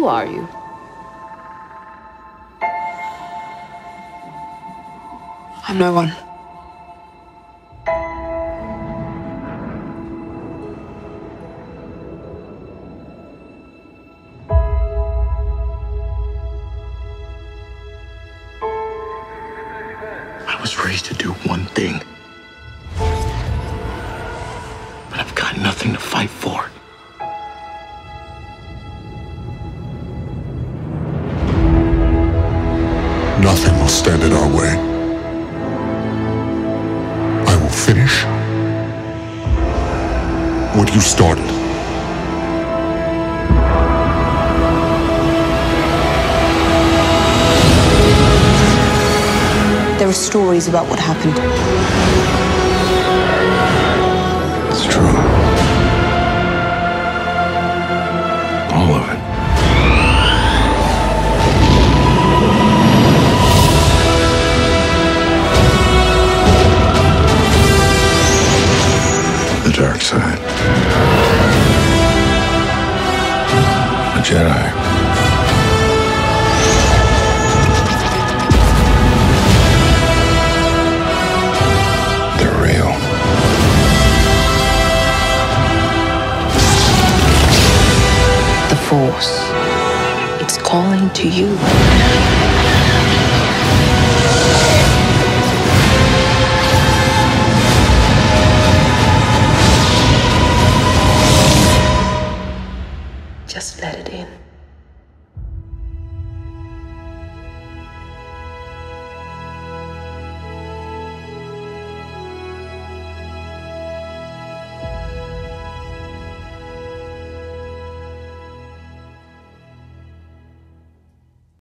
Who are you? I'm no one. I was raised to do one thing, but I've got nothing to fight for. Nothing will stand in our way. I will finish what you started. There are stories about what happened. It's true. All of it. The dark side. A Jedi. They're real. The Force. It's calling to you. Just let it in.